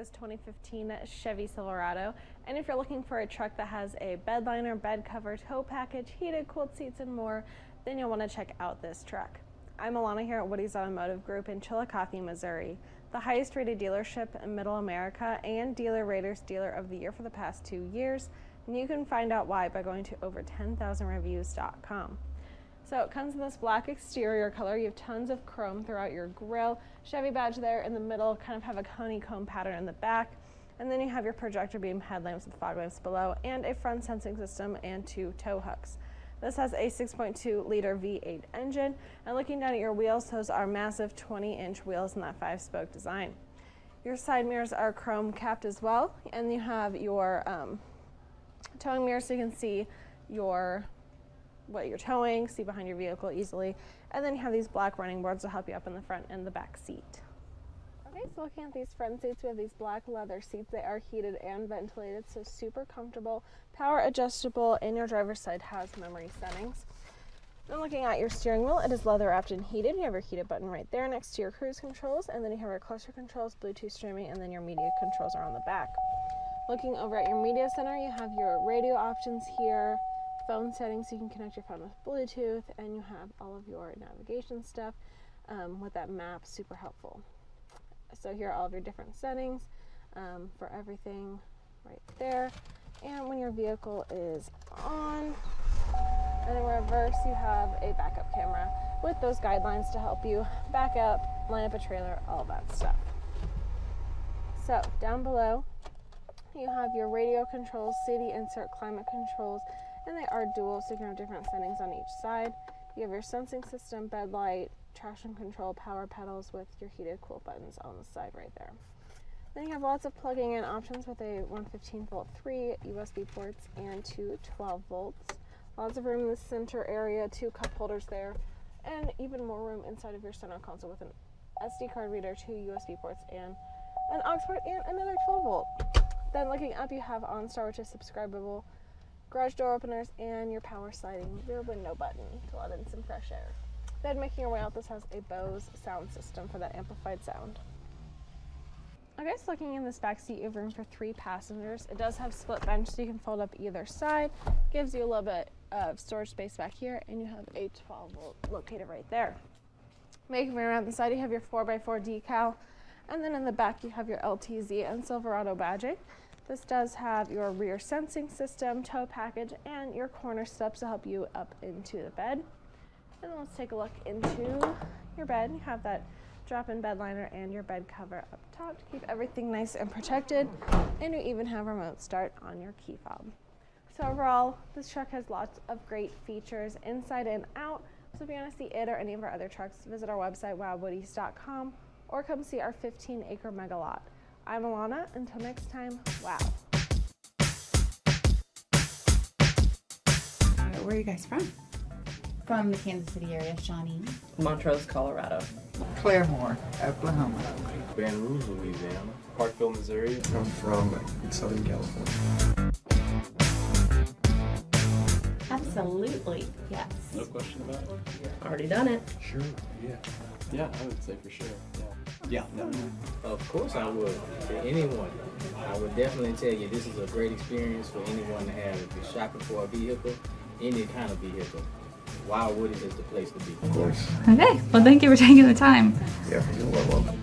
this 2015 Chevy Silverado. And if you're looking for a truck that has a bed liner, bed cover, tow package, heated, cooled seats, and more, then you'll want to check out this truck. I'm Alana here at Woody's Automotive Group in Chillicothe, Missouri, the highest rated dealership in Middle America and Dealer Rater's Dealer of the Year for the past 2 years, and you can find out why by going to over10,000reviews.com. So it comes in this black exterior color. You have tons of chrome throughout your grille. Chevy badge there in the middle, kind of have a honeycomb pattern in the back. And then you have your projector beam headlamps with fog lamps below and a front sensing system and 2 tow hooks. This has a 6.2 liter V8 engine, and looking down at your wheels, those are massive 20-inch wheels in that 5-spoke design. Your side mirrors are chrome capped as well, and you have your towing mirror so you can see what you're towing, see behind your vehicle easily, and then you have these black running boards to help you up in the front and the back seat. Okay, so looking at these front seats, we have these black leather seats. They are heated and ventilated, so super comfortable, power adjustable, and your driver's side has memory settings. And looking at your steering wheel, it is leather wrapped and heated. You have your heated button right there next to your cruise controls, and then you have your cluster controls, Bluetooth streaming, and then your media controls are on the back. Looking over at your media center, you have your radio options here, phone settings, so you can connect your phone with Bluetooth, and you have all of your navigation stuff with that map, super helpful. So here are all of your different settings for everything right there. And when your vehicle is on, and in reverse, you have a backup camera with those guidelines to help you back up, line up a trailer, all that stuff. So down below, you have your radio controls, CD insert, climate controls, and they are dual, so you can have different settings on each side. You have your sensing system, bed light, traction control, power pedals with your heated cool buttons on the side right there. Then you have lots of plugging in options with a 115-volt, 3 USB ports, and 2 12 volts. Lots of room in the center area, 2 cup holders there, and even more room inside of your center console with an SD card reader, 2 USB ports, and an aux port, and another 12 volt. Then looking up, you have OnStar, which is subscribable, garage door openers, and your power sliding rear window button to let in some fresh air. Then making your way out, this has a Bose sound system for that amplified sound. Okay, so looking in this back seat, you have room for 3 passengers. It does have split bench, so you can fold up either side. Gives you a little bit of storage space back here, and you have a 12 volt located right there. Making your way around the side, you have your 4x4 decal, and then in the back you have your LTZ and Silverado badging. This does have your rear sensing system, tow package, and your corner steps to help you up into the bed. And then let's take a look into your bed. You have that drop-in bed liner and your bed cover up top to keep everything nice and protected. And you even have remote start on your key fob. So overall, this truck has lots of great features inside and out. So if you want to see it or any of our other trucks, visit our website, wowwoodies.com, or come see our 15-acre mega lot. I'm Alana. Until next time, wow. Where are you guys from? From the Kansas City area, Shawnee. Montrose, Colorado. Claremore, Oklahoma. Baton Rouge, Louisiana. Parkville, Missouri. I'm from Southern California. Absolutely, yes. No question about it? Yeah. Already done it. Sure, yeah. Yeah, I would say for sure, yeah. Yeah. Of course I would. For anyone, I would definitely tell you this is a great experience for anyone to have if you're shopping for a vehicle, any kind of vehicle. Wow Woody's is the place to be. Of course. Okay. Well, thank you for taking the time. Yeah, you're welcome.